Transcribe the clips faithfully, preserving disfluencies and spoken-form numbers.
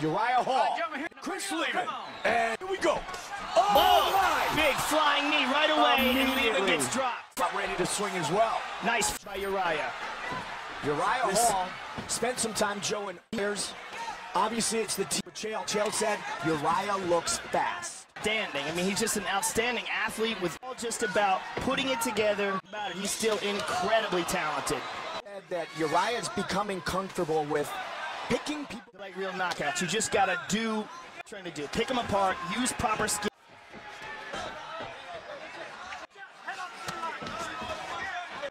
Uriah Hall, Chris Leben, and here we go. Oh, oh my. Big flying knee right away, and Leben gets dropped. Got ready to swing as well. Nice by Uriah. Uriah this Hall spent some time Joe and years. Obviously, it's the team with Chael. Chael said Uriah looks fast. Standing. I mean, he's just an outstanding athlete with all just about putting it together. About it, he's still incredibly talented. That Uriah's becoming comfortable with picking people like real knockouts. You just gotta do trying to do. Pick them apart. Use proper skill.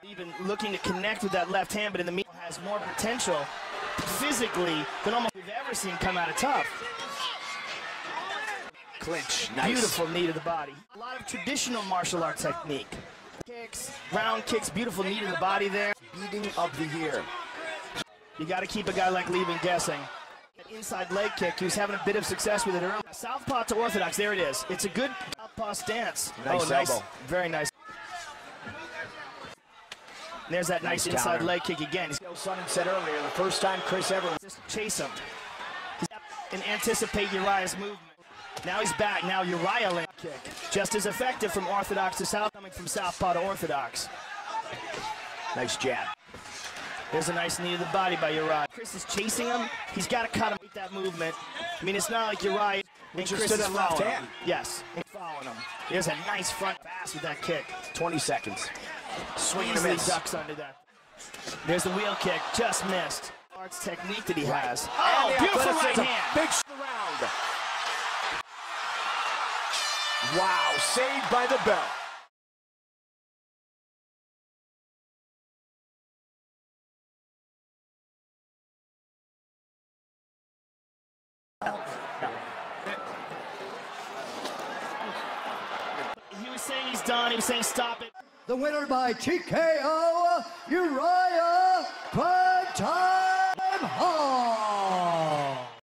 Even looking to connect with that left hand, but in the meantime has more potential physically than almost we've ever seen come out of tough. Clinch. Nice. Beautiful knee to the body. A lot of traditional martial art technique. Kicks, round kicks, beautiful knee to the body there. Beating of the year. You got to keep a guy like Leben guessing. That inside leg kick, he was having a bit of success with it earlier. Southpaw to orthodox, there it is. It's a good southpaw stance. Nice, oh, nice elbow. Very nice. And there's that nice, nice inside counter. Leg kick again. Chael Sonnen said earlier, the first time Chris ever just chase him and anticipate Uriah's movement. Now he's back. Now Uriah land kick. Just as effective from orthodox to south, coming from southpaw to orthodox. Nice jab. There's a nice knee to the body by Uriah. Chris is chasing him. He's got to cut him with that movement. I mean, it's not like Uriah and Chris is left hand. Him. Yes, and following him. There's a nice front pass with that kick. twenty seconds. Swinging and miss. Ducks under that. There's the wheel kick. Just missed. Arts technique that he has. Oh, and beautiful right hand. Big sh round. Wow, saved by the bell. He was saying he's done, he was saying stop it. The winner by T K O, Uriah.